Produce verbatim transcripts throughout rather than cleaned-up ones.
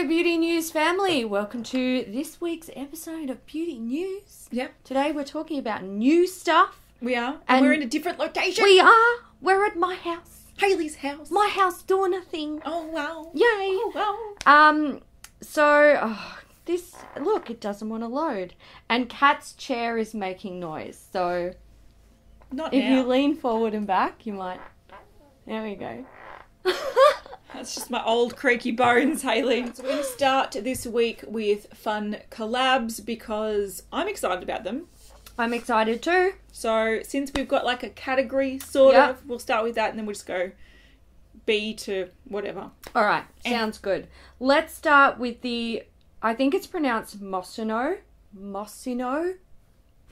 Hello Beauty News family, welcome to this week's episode of Beauty News. Yep. Today we're talking about new stuff. We are, and, and we're in a different location. We are, we're at my house. Hayley's house. My house doing a thing. Oh wow. Yay. Oh wow. Um, so, oh, this, look, it doesn't want to load. And Kat's chair is making noise, so. Not if now. You lean forward and back, you might. There we go. That's just my old creaky bones, Hayley. So we're going to start this week with fun collabs because I'm excited about them. I'm excited too. So since we've got like a category sort yep. of, we'll start with that and then we'll just go B to whatever. All right. And sounds good. Let's start with the, I think it's pronounced Moschino. Moschino?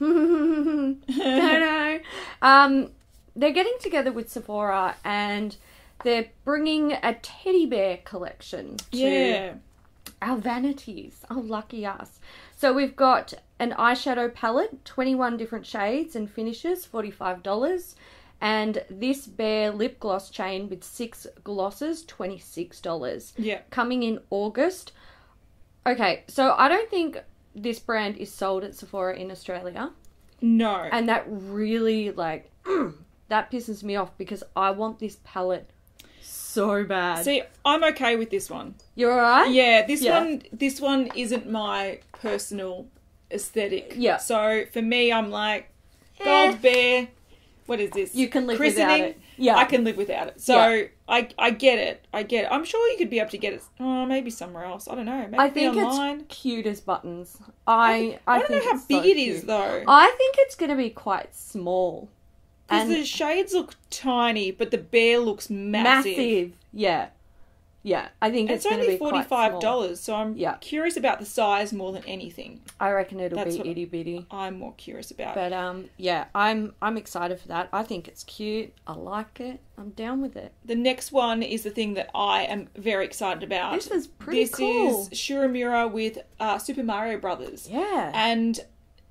Don't know. Um, they're getting together with Sephora and they're bringing a teddy bear collection to yeah. our vanities. Oh, lucky us. So we've got an eyeshadow palette, twenty-one different shades and finishes, forty-five dollars. And this bear lip gloss chain with six glosses, twenty-six dollars. Yeah. Coming in August. Okay, so I don't think this brand is sold at Sephora in Australia. No. And that really, like, that pisses me off because I want this palette so bad. See, I'm okay with this one. You're all right? Yeah, this yeah. one this one isn't my personal aesthetic. Yeah. So, for me, I'm like, gold eh. bear, what is this? You can live Christening, without it. Yeah. I can live without it. So, yeah. I I get it. I get it. I'm sure you could be able to get it oh, maybe somewhere else. I don't know. Maybe I think online. It's cute as buttons. I, I, think, I, I don't think know how big so it cute. Is, though. I think it's going to be quite small. Because the shades look tiny, but the bear looks massive. Massive, yeah. Yeah, I think it's, it's going to be quite small. It's only forty-five dollars, so I'm yeah. curious about the size more than anything. I reckon it'll That's be itty-bitty. I'm more curious about. But, um, yeah, I'm I'm excited for that. I think it's cute. I like it. I'm down with it. The next one is the thing that I am very excited about. This is pretty this cool. This is Shu Uemtra with uh, Super Mario Brothers. Yeah. And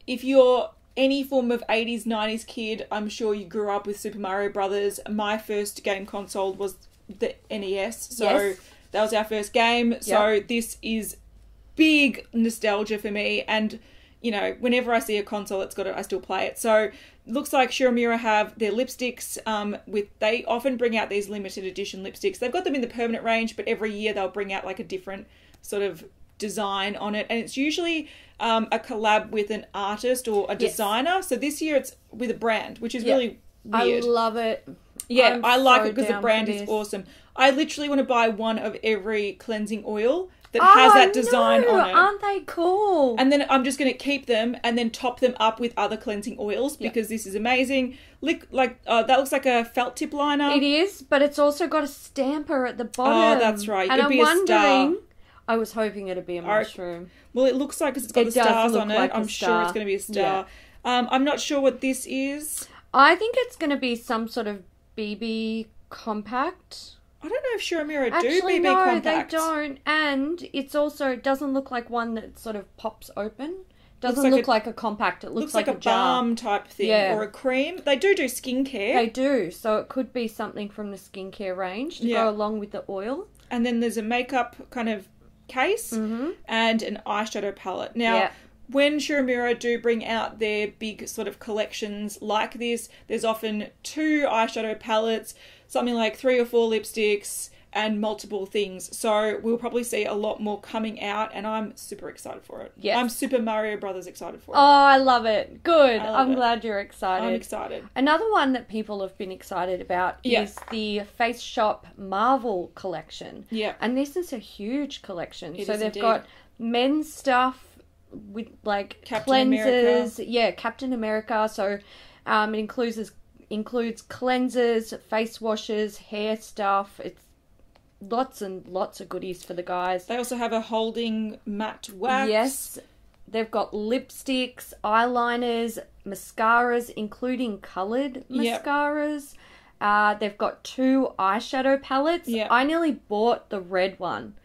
if you're any form of eighties, nineties kid, I'm sure you grew up with Super Mario Brothers. My first game console was the N E S, so yes. that was our first game. Yep. So this is big nostalgia for me, and, you know, whenever I see a console that's got it, I still play it. So looks like Shu Uemtra have their lipsticks. Um, with they often bring out these limited edition lipsticks. They've got them in the permanent range, but every year they'll bring out like a different sort of design on it, and it's usually um a collab with an artist or a designer. Yes. So this year it's with a brand, which is yeah. really weird. I love it. Yeah, I'm I like so it because the brand is awesome. I literally want to buy one of every cleansing oil that oh, has that design no. on it. Aren't they cool? And then I'm just going to keep them and then top them up with other cleansing oils yeah. because this is amazing. Look, like uh, that looks like a felt tip liner. It is, but it's also got a stamper at the bottom. Oh, that's right. And It'd I'm be a wondering. Star. I was hoping it'd be a mushroom. Well, it looks like it's got it the stars on it. Like I'm sure it's going to be a star. Yeah. Um, I'm not sure what this is. I think it's going to be some sort of B B compact. I don't know if Shu Uemtra do B B no, compact. They don't. And it's also it doesn't look like one that sort of pops open. Doesn't looks look like a, like a compact. It looks, looks like, like a, a balm type thing yeah. or a cream. They do do skincare. They do. So it could be something from the skincare range to yeah. go along with the oil. And then there's a makeup kind of case mm-hmm. and an eyeshadow palette. Now, yeah. when Shu Uemtra do bring out their big sort of collections like this, there's often two eyeshadow palettes, something like three or four lipsticks and multiple things. So we'll probably see a lot more coming out, and I'm super excited for it. Yes. I'm Super Mario Brothers excited for it. Oh, I love it. Good. Love I'm it. Glad you're excited. I'm excited. Another one that people have been excited about yeah. is the Face Shop Marvel collection. Yeah. And this is a huge collection. It so is they've indeed. Got men's stuff with like Captain cleansers. America. Yeah, Captain America. So um, it includes includes cleansers, face washes, hair stuff. It's lots and lots of goodies for the guys. They also have a holding matte wax. Yes. They've got lipsticks, eyeliners, mascaras, including coloured mascaras. Yep. Uh, they've got two eyeshadow palettes. Yep. I nearly bought the red one,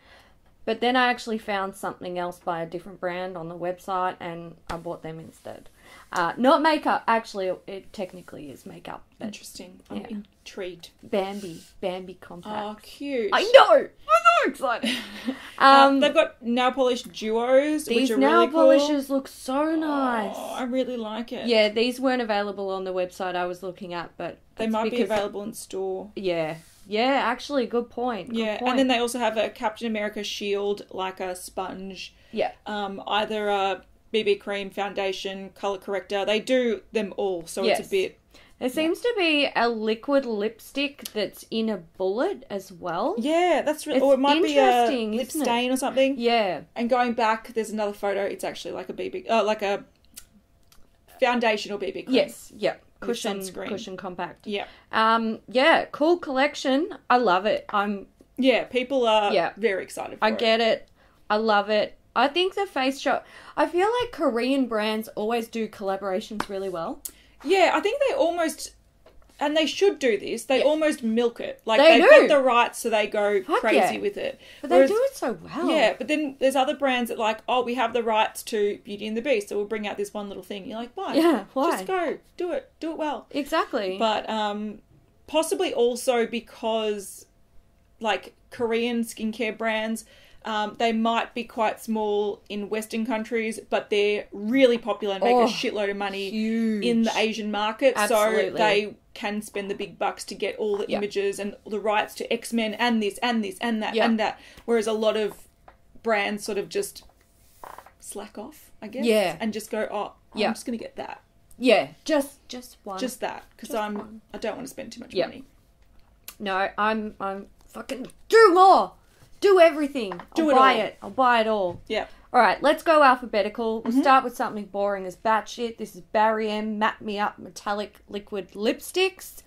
but then I actually found something else by a different brand on the website and I bought them instead. Uh, not makeup. Actually, it technically is makeup. But, interesting. I'm yeah. intrigued. Bambi. Bambi compact. Oh, cute. I know. I'm so excited. um, uh, they've got nail polish duos, which are really cool. These nail polishes look so nice. Oh, I really like it. Yeah, these weren't available on the website I was looking at, but... They might because, be available in store. Yeah. Yeah, actually, good point. Good yeah, point. And then they also have a Captain America shield, like a sponge. Yeah. Um, either a B B cream, foundation, colour corrector. They do them all, so yes. it's a bit... There yeah. seems to be a liquid lipstick that's in a bullet as well. Yeah, that's really... Or it might be a lip stain it? or something. Yeah. And going back, there's another photo. It's actually like a B B... Uh, like a foundation or B B cream. Yes, yeah. Cushion, cushion compact. Yeah. Um, yeah, cool collection. I love it. I'm... Yeah, people are yeah. very excited for it. I get it. it. I love it. I think the Face Shop... I feel like Korean brands always do collaborations really well. Yeah, I think they almost... And they should do this. They yeah. almost milk it. Like, they they've do. got the rights, so they go Fuck crazy yeah. with it. But Whereas, they do it so well. Yeah, but then there's other brands that like, oh, we have the rights to Beauty and the Beast, so we'll bring out this one little thing. You're like, why? Yeah, why? Just go. Do it. Do it well. Exactly. But um, possibly also because, like, Korean skincare brands... Um, they might be quite small in Western countries, but they're really popular and make oh, a shitload of money huge. in the Asian market. Absolutely. So they can spend the big bucks to get all the yeah. images and the rights to X-Men and this and this and that yeah. and that. Whereas a lot of brands sort of just slack off, I guess, yeah. and just go, oh, I'm yeah. just going to get that. Yeah, just just one. Just that, because I am I don't want to spend too much yeah. money. No, I'm I'm fucking do more. Do everything. Do I'll it buy all. it. I'll buy it all. Yeah. All right, let's go alphabetical. We'll mm-hmm. start with something boring as batshit. This is Barry M Matte Me Up Metallic Liquid Lipsticks.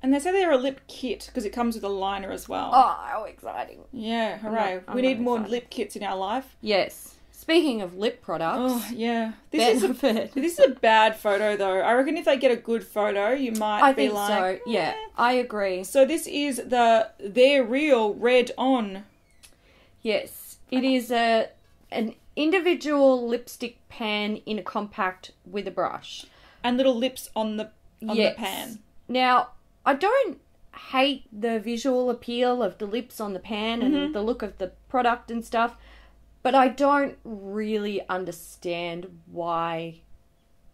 And they say they're a lip kit because it comes with a liner as well. Oh, how exciting. Yeah, hooray. I'm not, I'm we need more excited. lip kits in our life. Yes. Speaking of lip products. Oh, yeah. This Benefit. is a, This is a bad photo, though. I reckon if they get a good photo, you might I be think like... so, yeah. Eh. I agree. So this is the They're Real Red On... Yes, it is a an individual lipstick pan in a compact with a brush. And little lips on the on yes. the pan. Now, I don't hate the visual appeal of the lips on the pan mm-hmm. and the look of the product and stuff, but I don't really understand why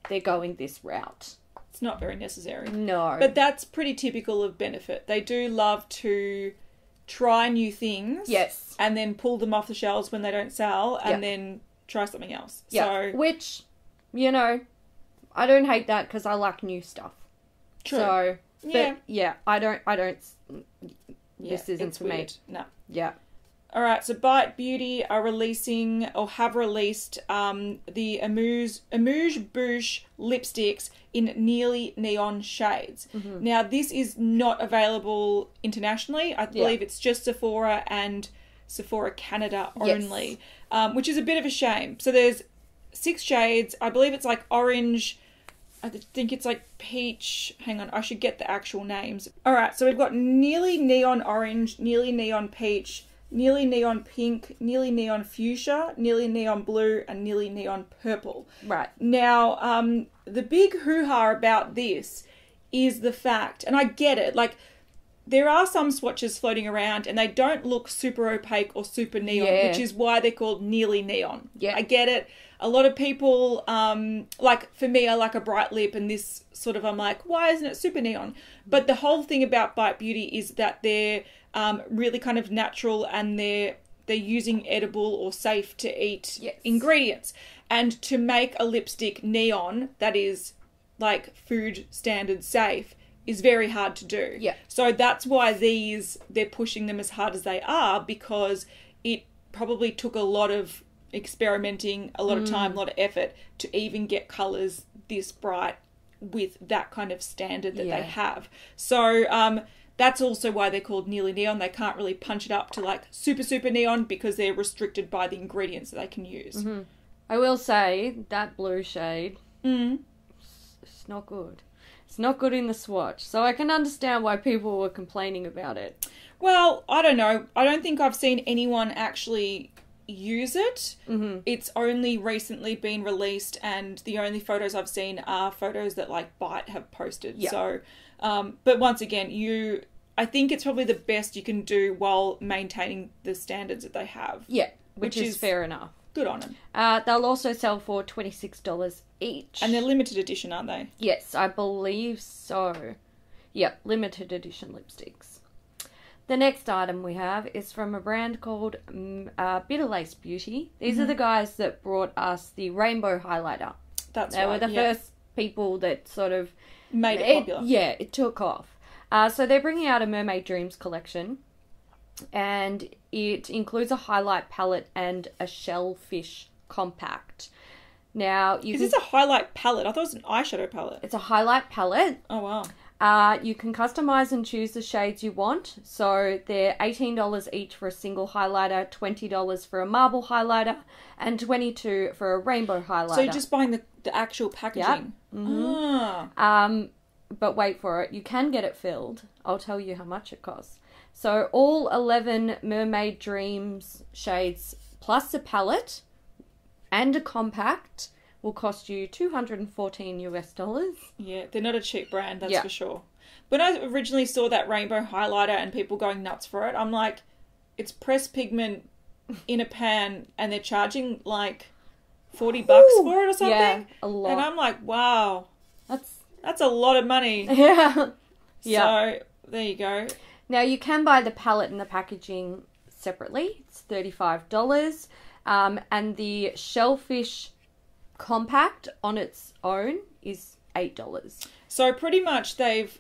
they're going this route. It's not very necessary. No. But that's pretty typical of Benefit. They do love to... try new things. Yes. And then pull them off the shelves when they don't sell and yep. then try something else. Yep. So which, you know, I don't hate that because I like new stuff. True. So, yeah. But yeah, I don't, I don't, yeah, this isn't for me. No. Yeah. All right. So Bite Beauty are releasing or have released um, the Amuse, Amuse Bouche lipsticks in nearly neon shades. Mm-hmm. Now, this is not available internationally. I believe yeah. it's just Sephora and Sephora Canada only, yes. um, which is a bit of a shame. So there's six shades. I believe it's like orange. I think it's like peach. Hang on. I should get the actual names. All right. So we've got nearly neon orange, nearly neon peach, nearly neon pink, nearly neon fuchsia, nearly neon blue, and nearly neon purple. Right. Now, um, the big hoo-ha about this is the fact, and I get it, like, there are some swatches floating around and they don't look super opaque or super neon, yeah. which is why they're called nearly neon. Yeah. I get it. A lot of people, um, like, for me, I like a bright lip and this sort of, I'm like, why isn't it super neon? But the whole thing about Bite Beauty is that they're Um, really kind of natural and they're, they're using edible or safe to eat yes. ingredients. And to make a lipstick neon that is like food standard safe is very hard to do. Yeah. So that's why these, they're pushing them as hard as they are because it probably took a lot of experimenting, a lot mm. of time, a lot of effort to even get colours this bright with that kind of standard that yeah. they have. So, um... that's also why they're called nearly neon. They can't really punch it up to, like, super, super neon because they're restricted by the ingredients that they can use. Mm-hmm. I will say that blue shade, mm. it's not good. It's not good in the swatch. So I can understand why people were complaining about it. Well, I don't know. I don't think I've seen anyone actually use it. Mm-hmm. It's only recently been released, and the only photos I've seen are photos that, like, Bite have posted. Yeah. So, um, but once again, you... I think it's probably the best you can do while maintaining the standards that they have. Yeah, which, which is, is fair enough. Good on them. Uh, they'll also sell for twenty-six dollars each. And they're limited edition, aren't they? Yes, I believe so. Yep, limited edition lipsticks. The next item we have is from a brand called um, uh, Bitterlace Beauty. These mm-hmm. are the guys that brought us the rainbow highlighter. That's they right. They were the yep. first people that sort of... Made it, it popular. Yeah, it took off. Uh, so they're bringing out a Mermaid Dreams collection, and it includes a highlight palette and a shellfish compact. Now, you is can... this a highlight palette? I thought it was an eyeshadow palette. It's a highlight palette. Oh wow! Uh, you can customize and choose the shades you want. So they're eighteen dollars each for a single highlighter, twenty dollars for a marble highlighter, and twenty-two for a rainbow highlighter. So you're just buying the the actual packaging. Yep. Mm-hmm. Ah. Um. But wait for it, you can get it filled. I'll tell you how much it costs. So all eleven Mermaid Dreams shades plus a palette and a compact will cost you two hundred fourteen US dollars. Yeah, they're not a cheap brand, that's yeah. for sure. When I originally saw that rainbow highlighter and people going nuts for it, I'm like, it's pressed pigment in a pan and they're charging like forty bucks Ooh, for it or something. Yeah, a lot. And I'm like, wow. That's That's a lot of money. Yeah. Yeah. So, there you go. Now, you can buy the palette and the packaging separately. It's thirty-five dollars. Um, and the Shellfish Compact on its own is eight dollars. So, pretty much they've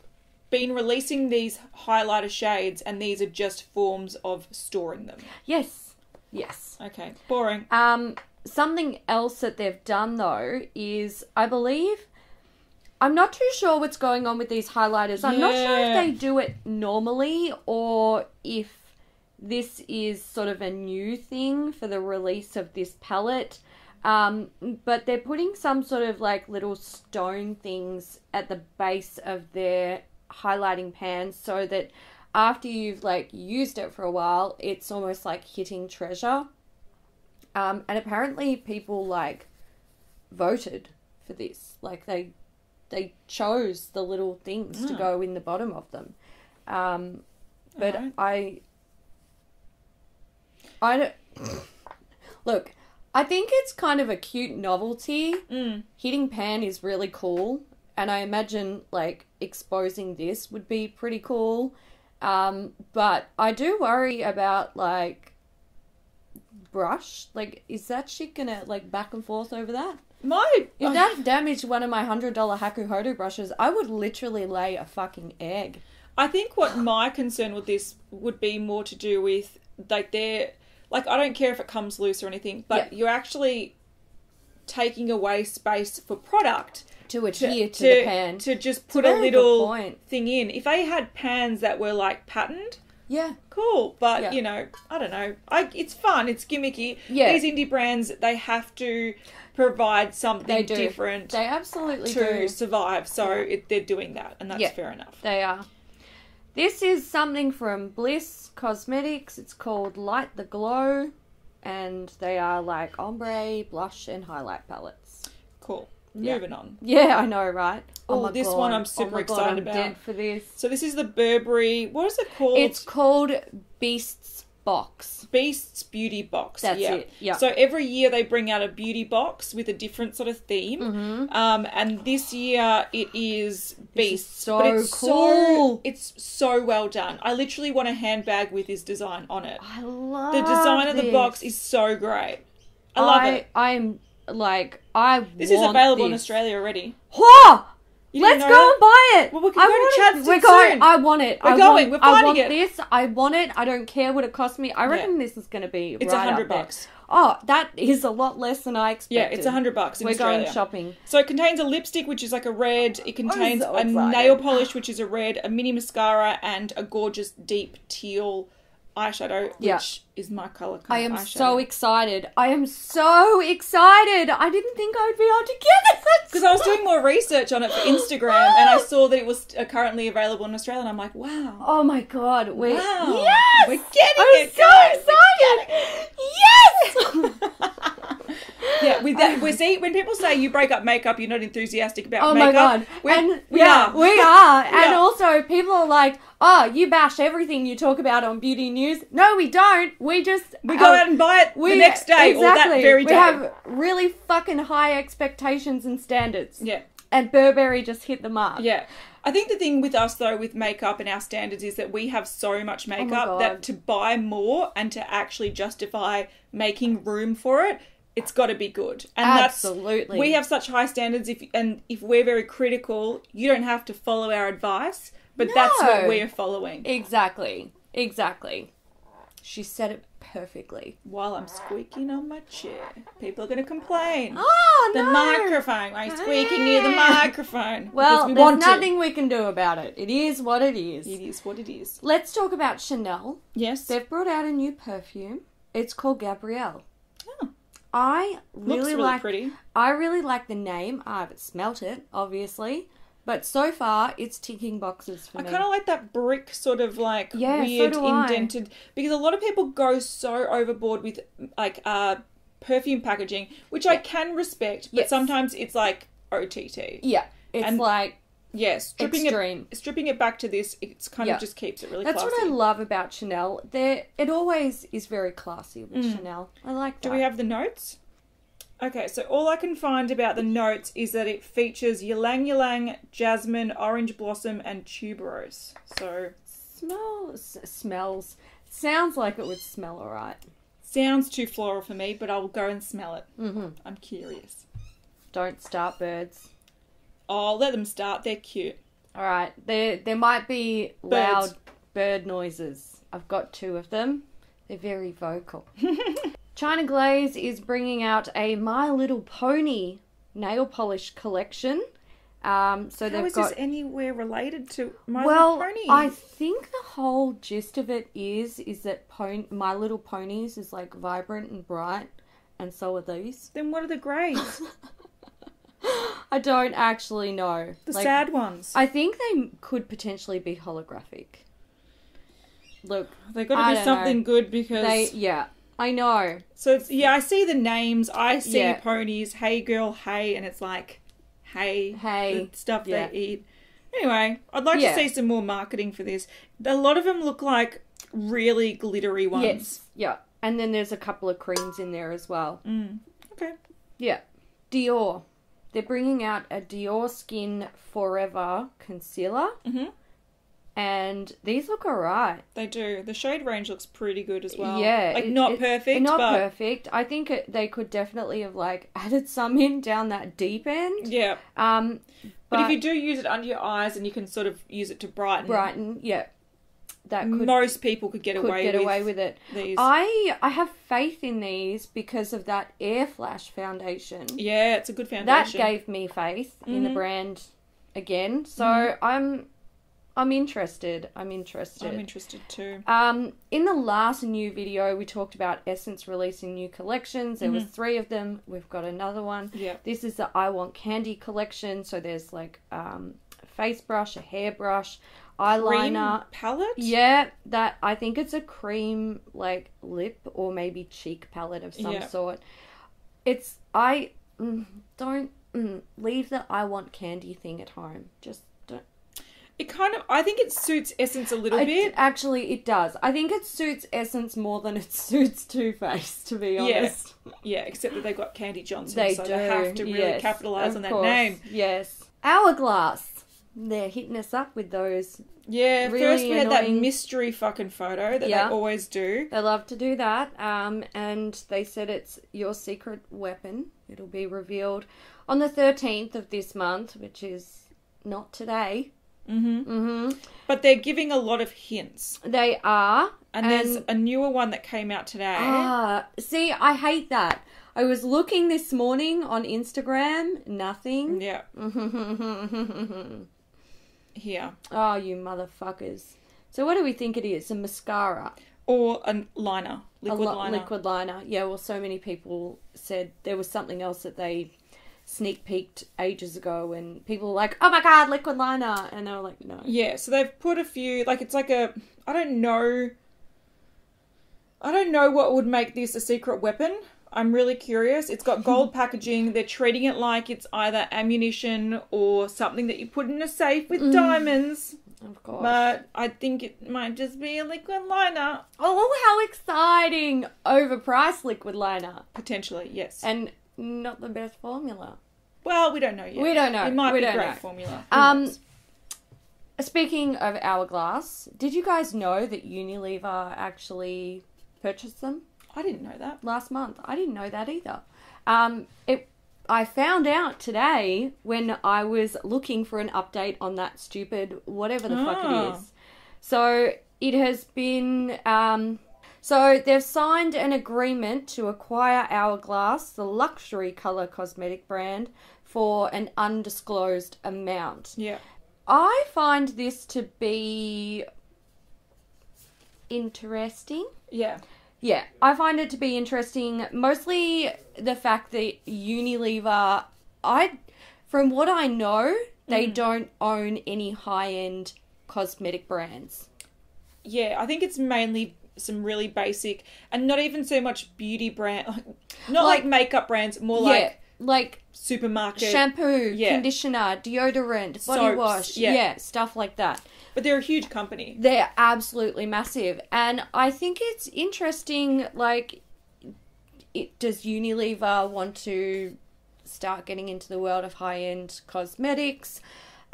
been releasing these highlighter shades, and these are just forms of storing them. Yes. Yes. Okay. Boring. Um, something else that they've done, though, is I believe... I'm not too sure what's going on with these highlighters. I'm yeah. not sure if they do it normally or if this is sort of a new thing for the release of this palette. Um, but they're putting some sort of like little stone things at the base of their highlighting pans so that after you've like used it for a while, it's almost like hitting treasure. Um, and apparently people like voted for this. Like they... They chose the little things oh. to go in the bottom of them. Um, but right. I... I don't... Look, I think it's kind of a cute novelty. Mm. Hitting pan is really cool. And I imagine, like, exposing this would be pretty cool. Um, but I do worry about, like, brush. Like, is that shit gonna, like, back and forth over that? My, if that damaged one of my one hundred dollar Hakuhodo brushes, I would literally lay a fucking egg. I think what my concern with this would be more to do with, like, they're... Like, I don't care if it comes loose or anything, but yeah. you're actually taking away space for product... To adhere to, to, to the pan. To just put a, a little thing in. If they had pans that were, like, patterned... Yeah. Cool. But, yeah. you know, I don't know. I, it's fun. It's gimmicky. Yeah. These indie brands, they have to... provide something they do. different they absolutely to do. survive. So yeah. it, they're doing that, and that's yeah, fair enough. They are. This is something from Bliss Cosmetics. It's called Light the Glow, and they are like ombre, blush, and highlight palettes. Cool. Yeah. Moving on. Yeah, I know, right? Oh, oh my this God. one I'm super oh my excited God, I'm about. Dead for this. So this is the Burberry. What is it called? It's called Beasts. Box. Beast's Beauty Box. That's yeah. it. Yeah. So every year they bring out a beauty box with a different sort of theme. Mm-hmm. Um, and this year it is Beast's. This is so but it's cool. So, it's so well done. I literally want a handbag with this design on it. I love it. The design this. of the box is so great. I love I, it. I'm like, I This want is available this. in Australia already. Whoa! Let's go that? and buy it. Well, we can I go to Chad's We're going. Soon. I want it. We're I going. Want, We're finding I want it. this. I want it. I don't care what it costs me. I reckon yeah. this is going to be it's right hundred bucks. Oh, that is a lot less than I expected. Yeah, it's a hundred bucks. We're Australia. going shopping. So it contains a lipstick, which is like a red. It contains so a nail polish, which is a red, a mini mascara, and a gorgeous deep teal eyeshadow, which yeah. is my color. I am eyeshadow. so excited. I am so excited. I didn't think I'd be able to get it. Because I was doing more research on it for Instagram and I saw that it was currently available in Australia and I'm like, wow. Oh my God. We're, wow. Yes! We're getting I'm it. I'm so guys. excited. Yes! Yeah, we that we see when people say you break up makeup, you're not enthusiastic about oh makeup. Oh my god, we're, and we yeah, are, we are, we and are. Also people are like, oh, you bash everything you talk about on Beauty News. No, we don't. We just we go um, out and buy it we, the next day exactly, or that very day. We have really fucking high expectations and standards. Yeah, and Burberry just hit the mark. Yeah. I think the thing with us, though, with makeup and our standards is that we have so much makeup oh that to buy more and to actually justify making room for it, it's got to be good. And absolutely. That's, we have such high standards, if and if we're very critical, you don't have to follow our advice, but no. That's what we're following. Exactly. Exactly. She said it perfectly. While I'm squeaking on my chair, people are going to complain. Oh, the no. The microphone. I'm squeaking near the microphone. Well, we there's nothing to. we can do about it. It is what it is. It is what it is. Let's talk about Chanel. Yes. They've brought out a new perfume. It's called Gabrielle. Oh. I really, Looks really like... pretty. I really like the name. I haven't smelt it, obviously. But so far, it's ticking boxes for I me. I kind of like that brick sort of like yeah, weird so indented. I. Because a lot of people go so overboard with like uh, perfume packaging, which yeah. I can respect. But yes. sometimes it's like O T T. Yeah. It's and like yeah, stripping extreme. It, stripping it back to this, it's kind yeah. of just keeps it really That's classy. That's what I love about Chanel. They're, it always is very classy with mm. Chanel. I like that. Do we have the notes? Okay, so all I can find about the notes is that it features ylang ylang, jasmine, orange blossom, and tuberose. So smells, smells. Sounds like it would smell all right. Sounds too floral for me, but I will go and smell it. Mm-hmm. I'm curious. Don't start birds. Oh, let them start. They're cute. All right. There, there might be birds. Loud bird noises. I've got two of them. They're very vocal. China Glaze is bringing out a My Little Pony nail polish collection. Um, so How is got... this anywhere related to My well, Little Pony? Well, I think the whole gist of it is is that pon My Little Ponies is like vibrant and bright, and so are these. Then what are the greys? I don't actually know. The like, sad ones. I think they could potentially be holographic. Look, they got to be something know. good because they yeah. I know. So, it's, yeah, I see the names. I see yeah. ponies. Hey, girl, hey. And it's like, hey. Hey. The stuff yeah. they eat. Anyway, I'd like yeah. to see some more marketing for this. A lot of them look like really glittery ones. Yes. Yeah. And then there's a couple of creams in there as well. Mm. Okay. Yeah. Dior. They're bringing out a Dior Skin Forever Concealer. Mm-hmm. And these look alright. They do. The shade range looks pretty good as well. Yeah. Like, it, not it, perfect, not but... perfect. I think it, they could definitely have, like, added some in down that deep end. Yeah. Um, but, but if you do use it under your eyes and you can sort of use it to brighten... Brighten, yeah. That could... Most people could get could away get with... Could get away with it. These. I, I have faith in these because of that Air Flash foundation. Yeah, it's a good foundation. That gave me faith mm-hmm. in the brand again. So, mm-hmm. I'm... I'm interested. I'm interested. I'm interested too. Um, in the last new video, we talked about Essence releasing new collections. There mm-hmm. was three of them. We've got another one. Yeah. This is the I Want Candy collection. So there's like um, a face brush, a hair brush, eyeliner. Cream palette? Yeah. That I think it's a cream like lip or maybe cheek palette of some yeah. sort. It's, I mm, don't mm, leave the I Want Candy thing at home. Just don't. It kind of, I think it suits Essence a little it, bit. Actually, it does. I think it suits Essence more than it suits Too Faced, to be honest. Yeah, yeah, except that they've got Candy Johnson, they so do. They have to really yes, capitalise on that course. name. Yes. Hourglass. They're hitting us up with those. Yeah, really first we annoying... had that mystery fucking photo that yeah. they always do. They love to do that. Um, and they said it's your secret weapon. It'll be revealed on the thirteenth of this month, which is not today. Mm-hmm. Mm-hmm. But they're giving a lot of hints. They are. And, and there's a newer one that came out today. Ah, see, I hate that. I was looking this morning on Instagram. Nothing. Yeah. Here. Oh, you motherfuckers. So what do we think it is? A mascara? Or a liner. Liquid a liner. Liquid liner. Yeah, well, so many people said there was something else that they... sneak peeked ages ago when people were like, oh my god, liquid liner, and they were like, no. Yeah, so they've put a few, like, it's like a, I don't know, I don't know what would make this a secret weapon, I'm really curious. It's got gold packaging. They're treating it like it's either ammunition or something that you put in a safe with mm. diamonds. Of course. But I think it might just be a liquid liner. Oh, how exciting! Overpriced liquid liner. Potentially, yes. And not the best formula. Well, we don't know yet. We don't know. It might we be a great know. formula. Um, speaking of Hourglass, did you guys know that Unilever actually purchased them? I didn't know that. Last month. I didn't know that either. Um, it. I found out today when I was looking for an update on that stupid whatever the oh. fuck it is. So it has been... Um, so they've signed an agreement to acquire Hourglass, the luxury colour cosmetic brand, for an undisclosed amount. Yeah. I find this to be interesting. Yeah. Yeah, I find it to be interesting, mostly the fact that Unilever, I, from what I know, they mm. don't own any high-end cosmetic brands. Yeah, I think it's mainly some really basic, and not even so much beauty brand, not like, like makeup brands, more yeah, like like supermarket. Shampoo, yeah. conditioner, deodorant, body soaps, wash, yeah. yeah, stuff like that. But they're a huge company. They're absolutely massive. And I think it's interesting, like, it, does Unilever want to start getting into the world of high-end cosmetics?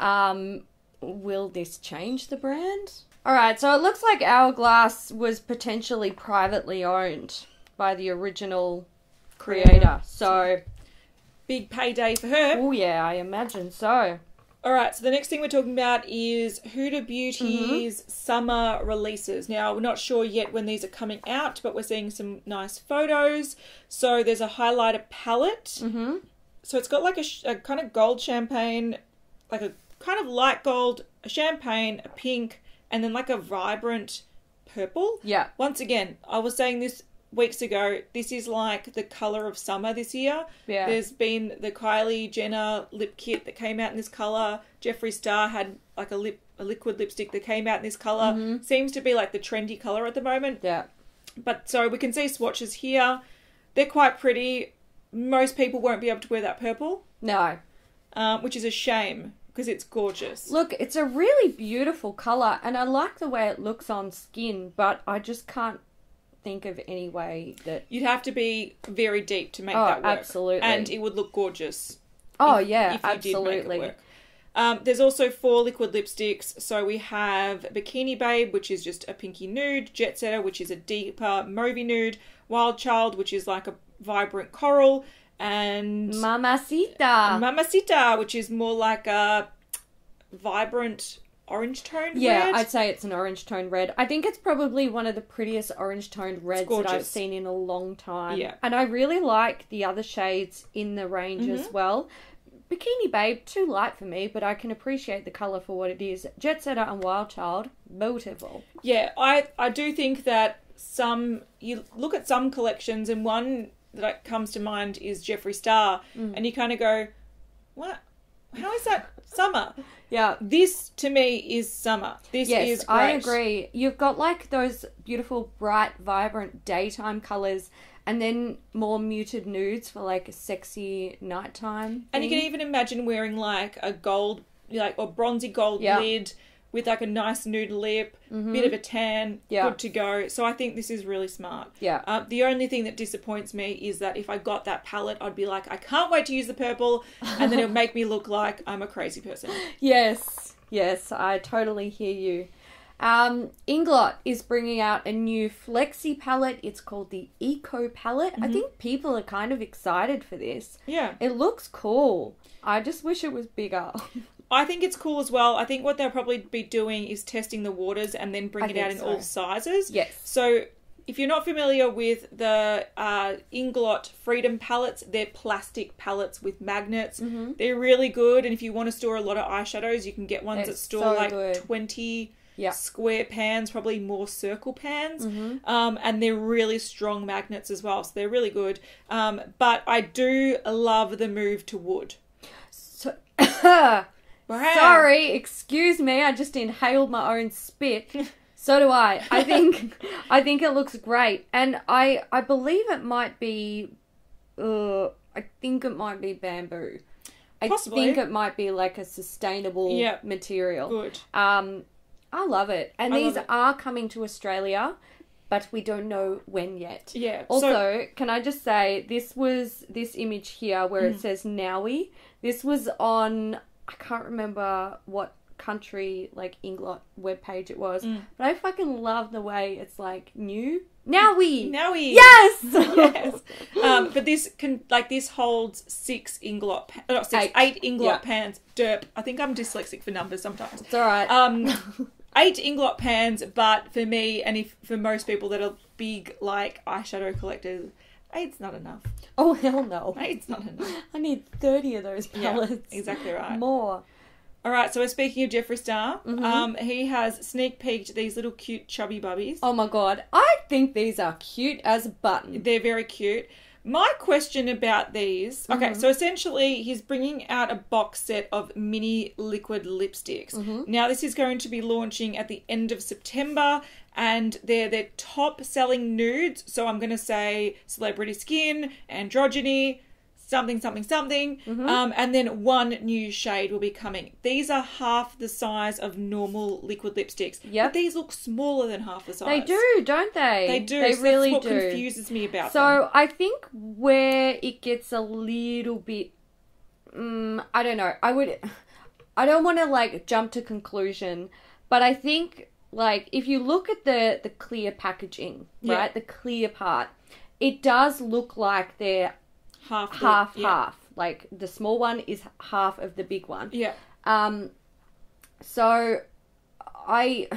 Um, will this change the brand? All right, so it looks like Hourglass was potentially privately owned by the original creator. So, big payday for her. Oh, yeah, I imagine so. All right, so the next thing we're talking about is Huda Beauty's mm-hmm. summer releases. Now, we're not sure yet when these are coming out, but we're seeing some nice photos. So there's a highlighter palette. Mm-hmm. So it's got like a, a kind of gold champagne, like a kind of light gold, a champagne, a pink, and then like a vibrant purple. Yeah. Once again, I was saying this weeks ago, this is like the colour of summer this year. Yeah. There's been the Kylie Jenner lip kit that came out in this colour. Jeffree Star had like a lip, a liquid lipstick that came out in this colour. Mm-hmm. Seems to be like the trendy colour at the moment. Yeah. But so we can see swatches here. They're quite pretty. Most people won't be able to wear that purple. No. Um, which is a shame because it's gorgeous. Look, it's a really beautiful colour and I like the way it looks on skin, but I just can't think of any way that you'd have to be very deep to make oh, that work. Absolutely, and it would look gorgeous. Oh if, yeah, if you absolutely. Did make it work. Um, there's also four liquid lipsticks. So we have Bikini Babe, which is just a pinky nude, Jet Setter, which is a deeper mauvey nude, Wild Child, which is like a vibrant coral, and Mamacita, Mamacita, which is more like a vibrant. Orange toned yeah, red. Yeah, I'd say it's an orange toned red. I think it's probably one of the prettiest orange toned reds that I've seen in a long time. Yeah. And I really like the other shades in the range mm-hmm. as well. Bikini Babe, too light for me, but I can appreciate the colour for what it is. Jet Setter and Wild Child, beautiful. Yeah, I, I do think that some, you look at some collections and one that comes to mind is Jeffree Star mm. and you kind of go, what? How is that summer? Yeah. This, to me, is summer. This yes, is great. I agree. You've got, like, those beautiful, bright, vibrant daytime colours and then more muted nudes for, like, a sexy nighttime thing. And you can even imagine wearing, like, a gold, like, or bronzy gold yeah. lid with, like, a nice nude lip, mm-hmm. bit of a tan, yeah. good to go. So I think this is really smart. Yeah. Uh, the only thing that disappoints me is that if I got that palette, I'd be like, I can't wait to use the purple, and then it'll make me look like I'm a crazy person. Yes, yes, I totally hear you. Um, Inglot is bringing out a new flexi palette. It's called the Eco Palette. Mm-hmm. I think people are kind of excited for this. Yeah. It looks cool. I just wish it was bigger. I think it's cool as well. I think what they'll probably be doing is testing the waters and then bring I it out in so. all sizes. Yes. So if you're not familiar with the uh, Inglot Freedom palettes, they're plastic palettes with magnets. Mm-hmm. They're really good. And if you want to store a lot of eyeshadows, you can get ones it's that store so like good. twenty yeah. square pans, probably more circle pans. Mm-hmm. Um, and they're really strong magnets as well. So they're really good. Um, but I do love the move to wood. So... Wow. Sorry, excuse me. I just inhaled my own spit. So do I. I think I think it looks great, and I I believe it might be uh, I think it might be bamboo. I Possibly. think it might be like a sustainable yep. material. Good. Um, I love it. And I these are coming to Australia, but we don't know when yet. Yeah. Also, so... can I just say, this was this image here where mm. it says Nowy. This was on, I can't remember what country, like, Inglot webpage it was. Mm. But I fucking love the way it's, like, new. Nowy! Nowy! Yes! Yes! Um, but this can, like, this holds six Inglot, not six, eight, eight Inglot yeah. pans. Derp. I think I'm dyslexic for numbers sometimes. It's all right. Um... Eight Inglot pans, but for me, and if for most people that are big, like, eyeshadow collectors, eight's not enough. Oh, hell no. Eight's not enough. I need thirty of those palettes. Yeah, exactly right. More. All right, so we're speaking of Jeffree Star. Mm-hmm. Um, he has sneak peeked these little cute chubby bubbies. Oh, my God. I think these are cute as a button. They're very cute. My question about these... Okay, mm-hmm. so essentially he's bringing out a box set of mini liquid lipsticks. Mm-hmm. Now, this is going to be launching at the end of September, and they're their top-selling nudes. So I'm going to say Celebrity Skin, Androgyny, something, something, something. Mm-hmm. Um, and then one new shade will be coming. These are half the size of normal liquid lipsticks. Yep. But these look smaller than half the size. They do, don't they? They do. They so really that's what do. confuses me about so them. So I think where it gets a little bit, um, I don't know. I would, I don't want to like jump to conclusion, but I think like if you look at the the clear packaging, yeah. right, the clear part, it does look like they're half the, half yeah. half like the small one is half of the big one, yeah um so I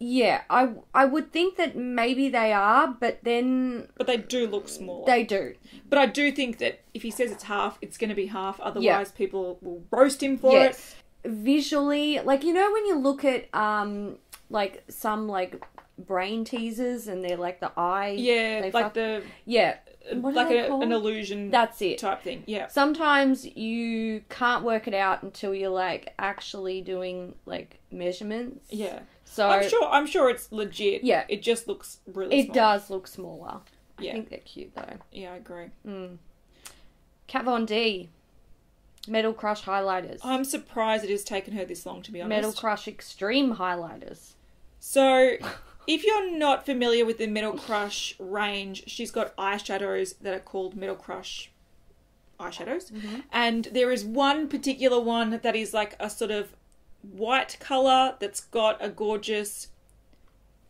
yeah I I would think that maybe they are, but then but they do look smaller. They do, but I do think that if he says it's half, it's going to be half, otherwise yeah. people will roast him for yes. it. Visually, like, you know, when you look at um like some like brain teasers and they're like the eye yeah like fuck, the yeah What like a, an illusion That's it. type thing. Yeah. Sometimes you can't work it out until you're like actually doing like measurements. Yeah. So I'm sure I'm sure it's legit. Yeah. It just looks really It small. does look smaller. Yeah. I think they're cute though. Yeah, I agree. Mm. Kat Von D. Metal Crush highlighters. I'm surprised it has taken her this long, to be honest. Metal Crush Extreme highlighters. So if you're not familiar with the Metal Crush range, she's got eyeshadows that are called Metal Crush eyeshadows. Mm-hmm. And there is one particular one that is like a sort of white colour that's got a gorgeous,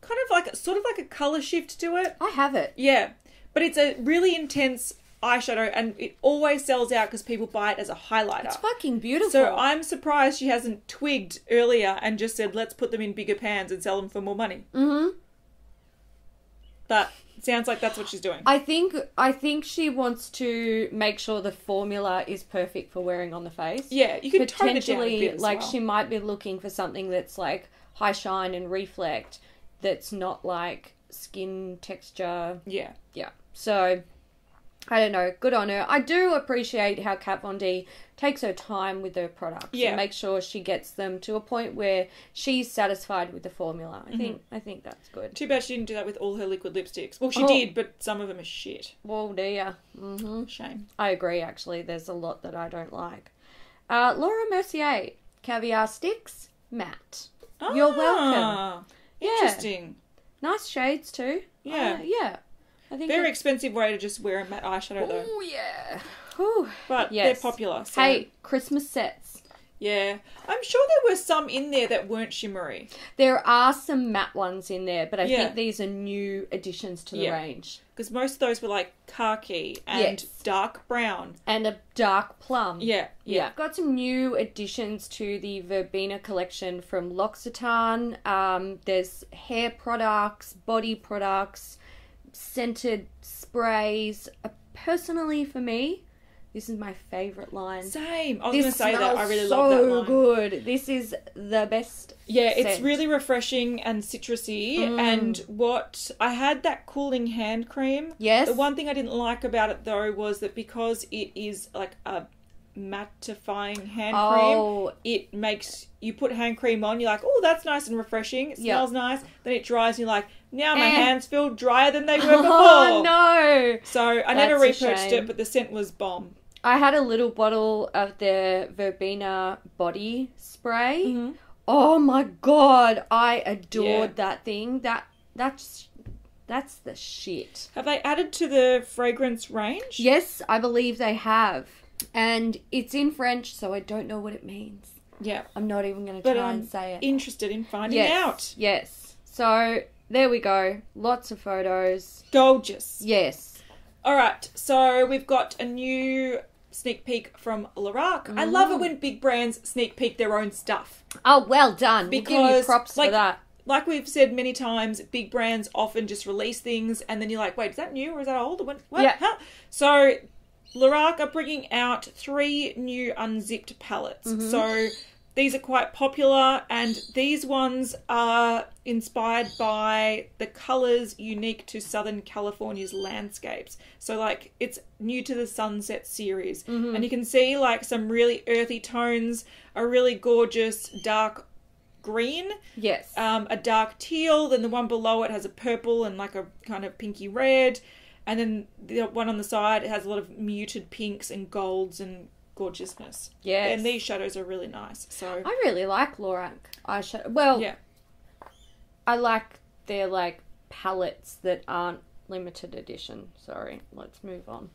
kind of like, sort of like a colour shift to it. I have it. Yeah. But it's a really intense eyeshadow and it always sells out because people buy it as a highlighter. It's fucking beautiful. So I'm surprised she hasn't twigged earlier and just said, let's put them in bigger pans and sell them for more money. Mm-hmm. That sounds like that's what she's doing. I think I think she wants to make sure the formula is perfect for wearing on the face. Yeah, you could tone it down a bit as like well. She might be looking for something that's like high shine and reflect, that's not like skin texture. Yeah. Yeah. So I don't know. Good on her. I do appreciate how Kat Von D takes her time with her products yeah. and makes sure she gets them to a point where she's satisfied with the formula. I mm-hmm. think I think that's good. Too bad she didn't do that with all her liquid lipsticks. Well, she oh. did, but some of them are shit. Well, dear. Mm-hmm. Shame. I agree, actually. There's a lot that I don't like. Uh, Laura Mercier, caviar sticks, matte. Ah, you're welcome. Interesting. Yeah. Nice shades, too. Yeah. Uh, yeah. I think Very expensive way to just wear a matte eyeshadow, though. Oh, yeah. Whew. But yes. they're popular. So. Hey, Christmas sets. Yeah. I'm sure there were some in there that weren't shimmery. There are some matte ones in there, but I yeah. think these are new additions to the yeah. range. Because most of those were like khaki and yes. dark brown. And a dark plum. Yeah. Yeah. We've got some new additions to the Verbena collection from L'Occitane. Um, there's hair products, body products, scented sprays. Uh, personally, for me, this is my favourite line. Same. I was going to say that. I really so love that line. So good. This is the best Yeah, scent. It's really refreshing and citrusy. Mm. And what... I had that cooling hand cream. Yes. The one thing I didn't like about it, though, was that because it is like a mattifying hand oh. cream. It makes, you put hand cream on, you're like, oh, that's nice and refreshing. It smells yep. nice. Then it dries and you're like, now my eh. hands feel drier than they were before. Oh, no. So I that's never repurchased it, but the scent was bomb. I had a little bottle of their Verbena body spray. Mm-hmm. Oh, my God. I adored yeah. that thing. That That's... That's the shit. Have they added to the fragrance range? Yes, I believe they have. And it's in French, so I don't know what it means. Yeah. I'm not even going to try I'm and say it. Interested in finding yes, out. Yes. So, there we go. Lots of photos. Gorgeous. Yes. All right. So, we've got a new sneak peek from Lorac. Mm. I love it when big brands sneak peek their own stuff. Oh, well done. Because, we'll give you props like, for that. Like we've said many times, big brands often just release things and then you're like, wait, is that new or is that old? What? Yeah. Huh? So, Lorac are bringing out three new unzipped palettes. Mm-hmm. So, these are quite popular and these ones are inspired by the colors unique to Southern California's landscapes. So, like, it's new to the Sunset series. Mm-hmm. And you can see, like, some really earthy tones, a really gorgeous dark green, yes, um, a dark teal, then the one below it has a purple and like a kind of pinky red, and then the one on the side, it has a lot of muted pinks and golds and gorgeousness. Yeah, and these shadows are really nice. So I really like Lorac eyeshadow. Well, yeah, I like their like palettes that aren't limited edition. Sorry, let's move on.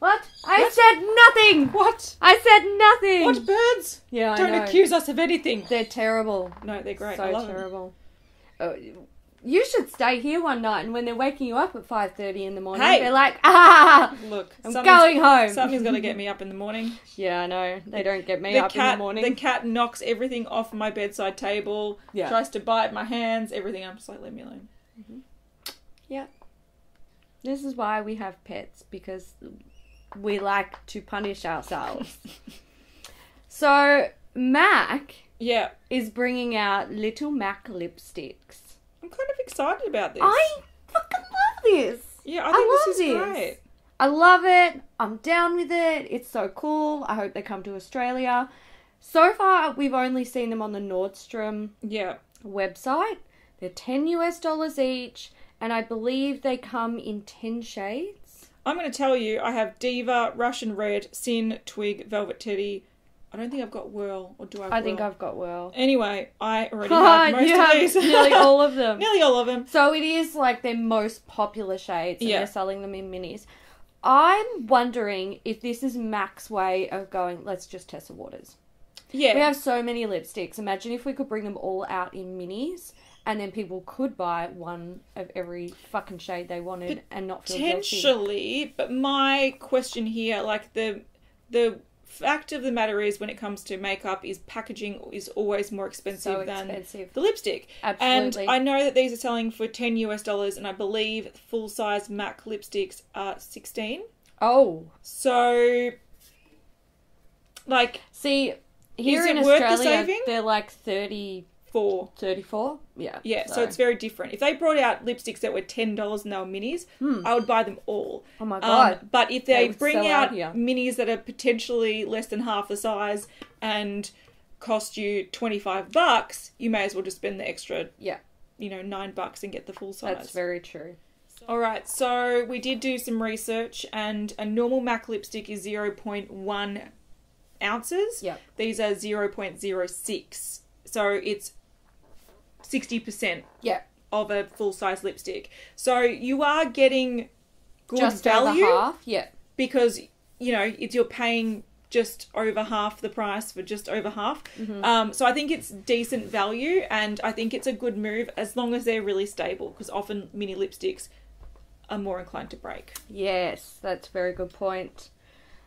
What? I what? said nothing! What? I said nothing! What, birds? Yeah, I Don't know. accuse us of anything. They're terrible. No, they're great. So I love terrible. Oh, you should stay here one night and when they're waking you up at five thirty in the morning, hey. they're like, ah! Look, I'm going home. Something's got to get me up in the morning. Yeah, I know. They don't get me the up cat, in the morning. The cat knocks everything off my bedside table, yeah. tries to bite my hands, everything. I'm just like, leave me alone. Mm-hmm. Yeah. This is why we have pets, because we like to punish ourselves. So, MAC yeah. is bringing out little MAC lipsticks. I'm kind of excited about this. I fucking love this. Yeah, I think I this is this. great. I love it. I'm down with it. It's so cool. I hope they come to Australia. So far, we've only seen them on the Nordstrom yeah. website. They're ten US dollars each, and I believe they come in ten shades. I'm going to tell you, I have Diva, Russian Red, Sin, Twig, Velvet Teddy. I don't think I've got Whirl, or do I have I Whirl? think I've got Whirl. Anyway, I already have most you of have these. Nearly all of them. Nearly all of them. So it is like their most popular shades, and yeah. they're selling them in minis. I'm wondering if this is MAC's way of going, let's just test the waters. Yeah. We have so many lipsticks. Imagine if we could bring them all out in minis. And then people could buy one of every fucking shade they wanted and not feel guilty. Potentially, but my question here, like the the fact of the matter is when it comes to makeup is packaging is always more expensive, so expensive. than the lipstick. Absolutely. And I know that these are selling for ten US dollars and I believe full-size MAC lipsticks are sixteen. Oh. So, like... See, here in Australia, the they're like thirty... thirty-four Yeah. Yeah, so. so it's very different. If they brought out lipsticks that were ten dollars and they were minis, hmm. I would buy them all. Oh, my God. Um, but if they, they bring out, out minis that are potentially less than half the size and cost you twenty-five bucks, you may as well just spend the extra, yeah. you know, nine bucks and get the full size. That's very true. All right, so we did do some research and a normal MAC lipstick is zero point one ounces. Yep. These are zero point zero six. So it's sixty percent yeah. of a full-size lipstick. So you are getting good just value. Over half, yeah. Because, you know, if you're paying just over half the price for just over half. Mm-hmm. Um, so I think it's decent value and I think it's a good move as long as they're really stable because often mini lipsticks are more inclined to break. Yes, that's a very good point.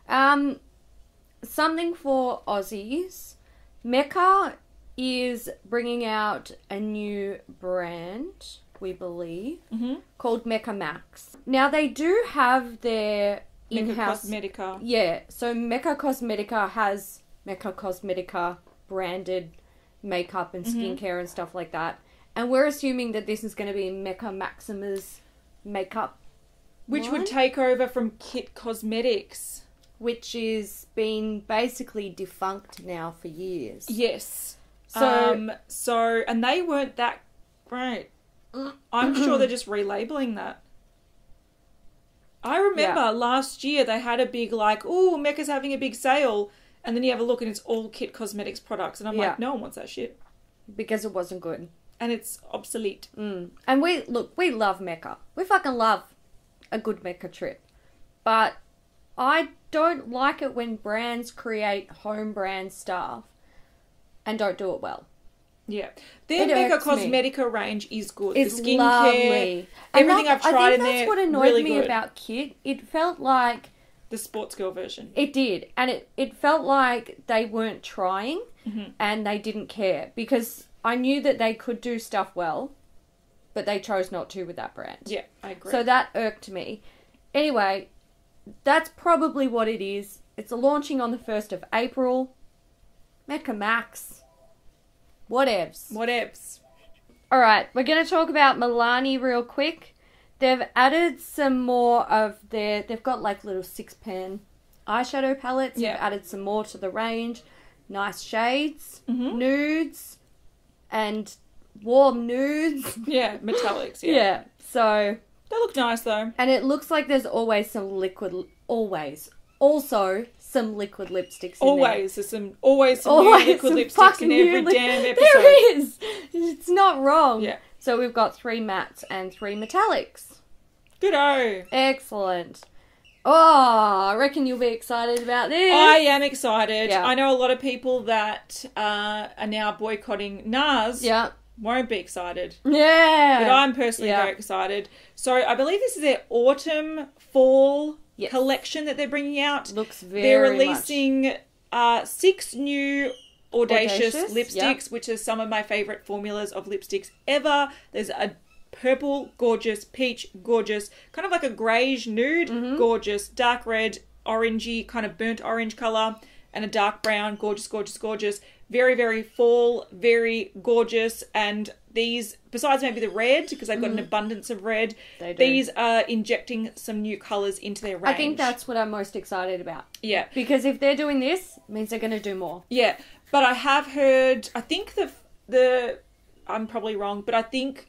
Um, something for Aussies. Mecca is bringing out a new brand, we believe, mm-hmm. called Mecca Max. Now, they do have their in-house... Mecca Cosmetica. Yeah. So, Mecca Cosmetica has Mecca Cosmetica branded makeup and skincare mm-hmm. and stuff like that. And we're assuming that this is going to be Mecca Maxima's makeup Which one? Would take over from Kit Cosmetics. Which has been basically defunct now for years. Yes. So, um, so and they weren't that great. I'm sure they're just relabeling that. I remember yeah. last year they had a big like, oh, Mecca's having a big sale. And then you have a look and it's all Kit Cosmetics products. And I'm yeah. like, no one wants that shit. Because it wasn't good. And it's obsolete. Mm. And we, look, we love Mecca. We fucking love a good Mecca trip. But I don't like it when brands create home brand stuff and don't do it well. Yeah. Their Mecca Cosmetica me. range is good. It's the skincare, lovely. Everything I've tried in there, I think that's what annoyed really me good. about Kit. It felt like... The sports girl version. It did. And it, it felt like they weren't trying mm-hmm. and they didn't care. Because I knew that they could do stuff well, but they chose not to with that brand. Yeah, I agree. So that irked me. Anyway, that's probably what it is. It's launching on the first of April. Mecca Max. Whatevs. Whatevs. All right, we're going to talk about Milani real quick. They've added some more of their... They've got like little six-pan eyeshadow palettes. Yeah. They've added some more to the range. Nice shades, mm-hmm. nudes, and warm nudes. Yeah, metallics, yeah. Yeah, so... They look nice, though. And it looks like there's always some liquid... Always. Also... Some liquid lipsticks in always, there. Always. There's some, always some always liquid some lipsticks in every li damn episode. There is. It's not wrong. Yeah. So we've got three mattes and three metallics. Good-o. Excellent. Oh, I reckon you'll be excited about this. I am excited. Yeah. I know a lot of people that uh, are now boycotting N A S. Yeah. Won't be excited. Yeah. But I'm personally yeah. very excited. So I believe this is their autumn, fall... Yes. collection that they're bringing out. Looks very They're releasing much. Uh, six new Audacious, Audacious lipsticks, yep. which are some of my favourite formulas of lipsticks ever. There's a purple, gorgeous, peach, gorgeous, kind of like a greyish nude, mm-hmm. gorgeous, dark red, orangey, kind of burnt orange colour, and a dark brown, gorgeous, gorgeous, gorgeous. Very, very fall, very gorgeous, and these, besides maybe the red, because they've got mm. an abundance of red, they do. These are injecting some new colours into their range. I think that's what I'm most excited about. Yeah. Because if they're doing this, it means they're going to do more. Yeah. But I have heard, I think the, the I'm probably wrong, but I think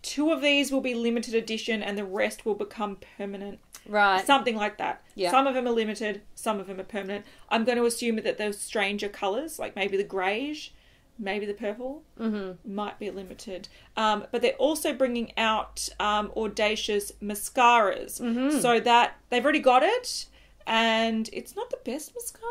two of these will be limited edition and the rest will become permanent. Right. Something like that. Yeah. Some of them are limited, some of them are permanent. I'm going to assume that those stranger colours, like maybe the greyish, maybe the purple, mm-hmm. might be limited. Um, but they're also bringing out um, Audacious mascaras. Mm-hmm. So that they've already got it, and it's not the best mascara.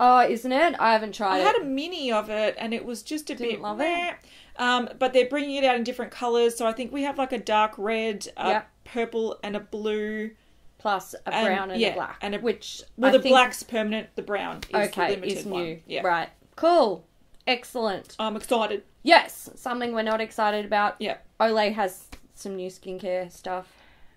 Oh, isn't it? I haven't tried I it. I had a mini of it, and it was just a Didn't bit... love meh. It. Um, but they're bringing it out in different colours. So I think we have like a dark red, a yep. purple, and a blue... Plus a brown and, and yeah, a black. And a, which well, I the think... black's permanent, the brown is okay, the limited is new. One. Yeah. Right. Cool. Excellent. I'm excited. Yes. Something we're not excited about. Yeah. Olay has some new skincare stuff.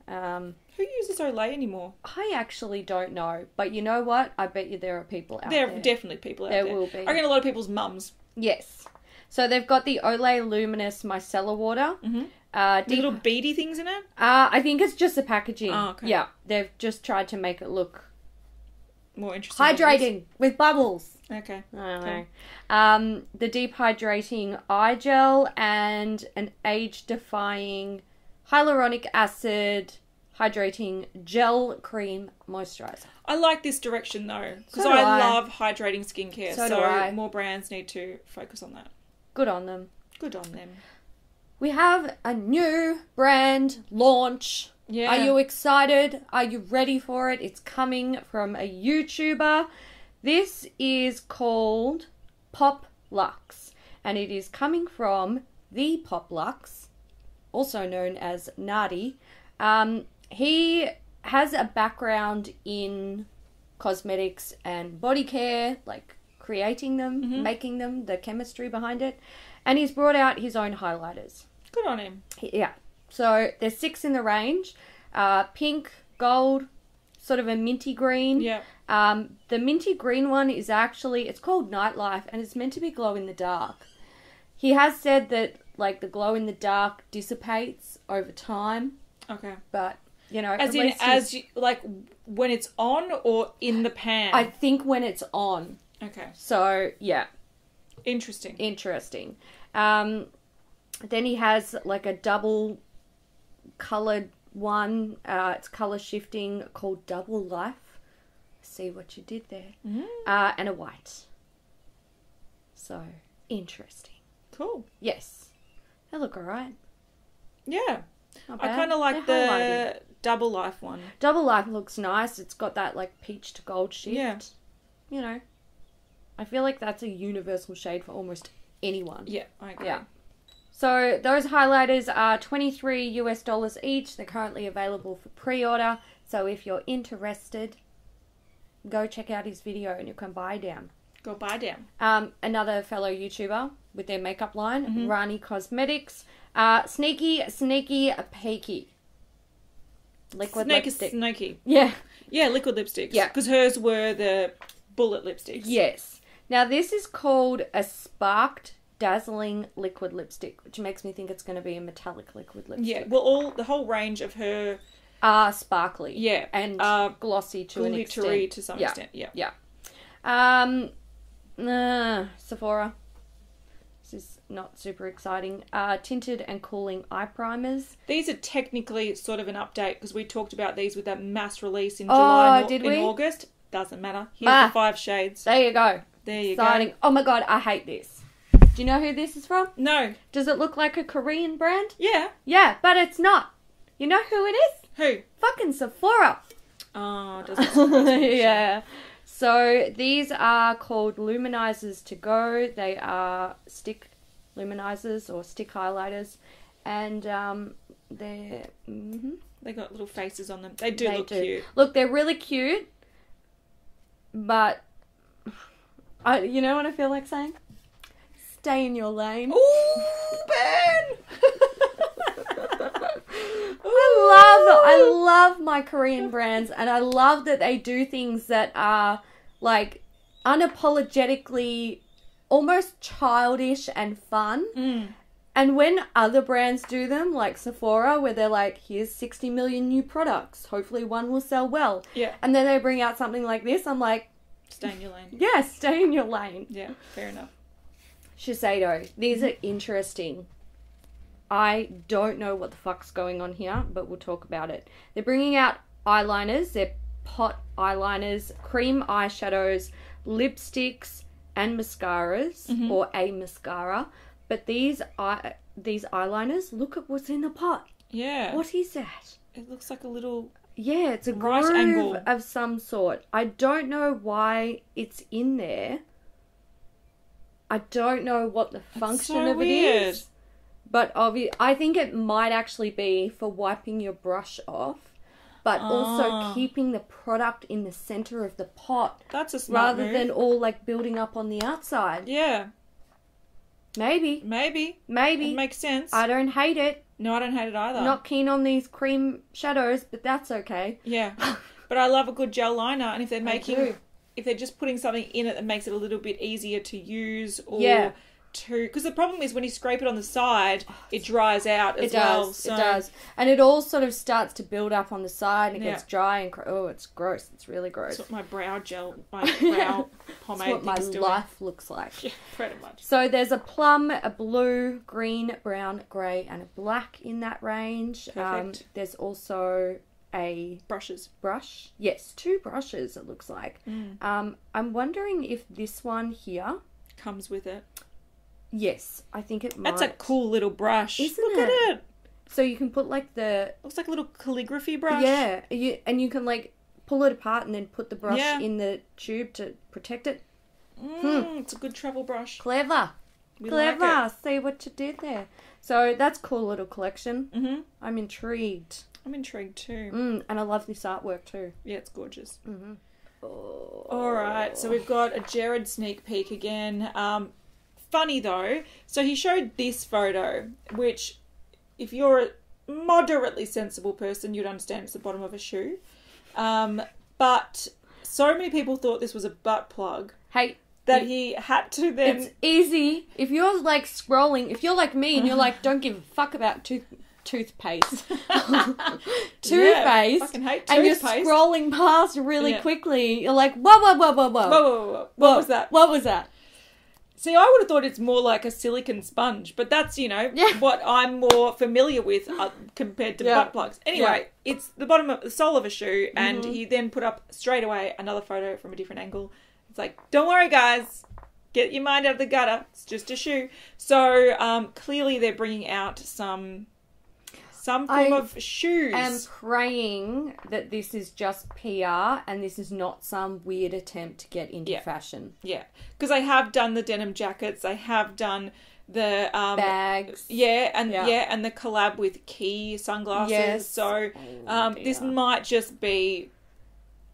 Um, Who uses Olay anymore? I actually don't know. But you know what? I bet you there are people out there. There are definitely people out there. There will be. I reckon a lot of people's mums. Yes. So they've got the Olay Luminous Micellar Water. Mm-hmm. Uh, deep... Little beady things in it? Uh, I think it's just the packaging. Oh, okay. Yeah. They've just tried to make it look... More interesting. Hydrating with bubbles. Okay. I don't know. Um, the deep hydrating eye gel and an age-defying hyaluronic acid hydrating gel cream moisturizer. I like this direction, though, because so I, I love hydrating skincare. So, so do I. More brands need to focus on that. Good on them. Good on them. We have a new brand launch. Yeah. Are you excited? Are you ready for it? It's coming from a YouTuber. This is called Popluxe, and it is coming from the Popluxe, also known as Nadi. Um, he has a background in cosmetics and body care, like creating them, mm-hmm. making them, the chemistry behind it, and he's brought out his own highlighters. Good on him. Yeah. So there's six in the range, uh, pink, gold, sort of a minty green. Yeah. Um, the minty green one is actually, it's called Nightlife, and it's meant to be glow in the dark. He has said that, like, the glow in the dark dissipates over time. Okay. But You know, as in, as you, like when it's on or in the pan? I think when it's on. Okay. So, yeah. Interesting. Interesting. Um, then he has like a double coloured one. Uh, it's colour shifting called Double Life. See what you did there. Mm. Uh, and a white. So, interesting. Cool. Yes. They look all right. Yeah. I kind of like the Double Life one. Double Life looks nice. It's got that like peach to gold shift. Yeah. You know, I feel like that's a universal shade for almost anyone. Yeah, I agree. Yeah. So those highlighters are twenty-three US dollars each. They're currently available for pre-order. So if you're interested, go check out his video and you can buy down. Go buy down. Um, another fellow YouTuber with their makeup line, mm-hmm. Rani Cosmetics. Uh, sneaky, sneaky, peaky. Liquid Snake lipstick. Sneaky. Yeah. Yeah, liquid lipsticks. Yeah. Because hers were the bullet lipsticks. Yes. Now, this is called a sparked, dazzling liquid lipstick, which makes me think it's going to be a metallic liquid lipstick. Yeah. Well, all the whole range of her... Are sparkly. Yeah. And uh, glossy to an extent. Glittery to some yeah. extent. Yeah. Yeah. Um, uh, Sephora. Is not super exciting. Uh, tinted and cooling eye primers. These are technically sort of an update because we talked about these with that mass release in oh, July and did we? in August. Doesn't matter. Here's ah, the five shades. There you go. There you exciting. go. Oh my god, I hate this. Do you know who this is from? No. Does it look like a Korean brand? Yeah. Yeah, but it's not. You know who it is? Who? Fucking Sephora. Oh, it doesn't surprise me. Yeah. Sure. So these are called Luminizers to Go. They are stick luminizers or stick highlighters, and um, they're mm-hmm. they got little faces on them. They do they look do. cute. Look, they're really cute, but I, you know what I feel like saying? Stay in your lane. Ooh, Ben! I love, I love my Korean brands, and I love that they do things that are like unapologetically almost childish and fun. Mm. And when other brands do them, like Sephora, where they're like, here's sixty million new products, hopefully one will sell well. Yeah. And then they bring out something like this, I'm like... Stay in your lane. Yeah, stay in your lane. Yeah, fair enough. Shiseido. These are interesting. I don't know what the fuck's going on here, but we'll talk about it. They're bringing out eyeliners. They're pot eyeliners, cream eyeshadows, lipsticks, and mascaras, mm-hmm. or a mascara. But these eye these eyeliners, look at what's in the pot. Yeah. What is that? It looks like a little... Yeah, it's a right groove angle. Of some sort. I don't know why it's in there. I don't know what the function so of weird. it is. But obviously, I think it might actually be for wiping your brush off, but oh. also keeping the product in the center of the pot. That's a smart Rather move. than all, like, building up on the outside. Yeah. Maybe. Maybe. Maybe. It makes sense. I don't hate it. No, I don't hate it either. Not keen on these cream shadows, but that's okay. Yeah. But I love a good gel liner, and if they're making... If they're just putting something in it that makes it a little bit easier to use or... Yeah. Because the problem is when you scrape it on the side, it dries out as it does, well. So. It does. And it all sort of starts to build up on the side and it yeah. gets dry and... Oh, it's gross. It's really gross. It's what my brow gel, my brow pomade It's what my doing. life looks like. Yeah, pretty much. So there's a plum, a blue, green, brown, grey, and a black in that range. Perfect. Um, there's also a... Brushes. Brush. Yes, two brushes, it looks like. Mm. Um, I'm wondering if this one here... Comes with it. Yes, I think it might. That's a cool little brush. Isn't Look it? at it. So you can put like the... Looks like a little calligraphy brush. Yeah, you, and you can like pull it apart and then put the brush yeah. in the tube to protect it. Mm, hmm. It's a good travel brush. Clever. We Clever. Like it. See what you did there. So that's cool little collection. Mm-hmm. I'm intrigued. I'm intrigued too. Mm, and I love this artwork too. Yeah, it's gorgeous. Mm-hmm. Oh. All right, so we've got a Jared sneak peek again. Um... Funny though, so he showed this photo, which if you're a moderately sensible person, you'd understand it's the bottom of a shoe. Um, but so many people thought this was a butt plug. Hey. That he had to then... It's easy. If you're like scrolling, if you're like me and you're like, don't give a fuck about two toothpaste. Toothpaste. Yeah, fucking hate toothpaste. And you're scrolling past really yeah. quickly. You're like, whoa, whoa, whoa, whoa, whoa. Whoa, whoa, whoa. What whoa. was that? What was that? See, I would have thought it's more like a silicone sponge, but that's, you know, yeah. what I'm more familiar with uh, compared to yeah. butt plugs. Anyway, yeah. it's the bottom of the sole of a shoe, and mm-hmm. you then put up straight away another photo from a different angle. It's like, don't worry, guys. Get your mind out of the gutter. It's just a shoe. So, um, clearly they're bringing out some... Some form I of shoes. I am praying that this is just P R and this is not some weird attempt to get into yeah. fashion. Yeah. Because I have done the denim jackets. I have done the... Um, Bags. Yeah and, yeah. yeah. and the collab with Key sunglasses. Yes. So um, oh, this might just be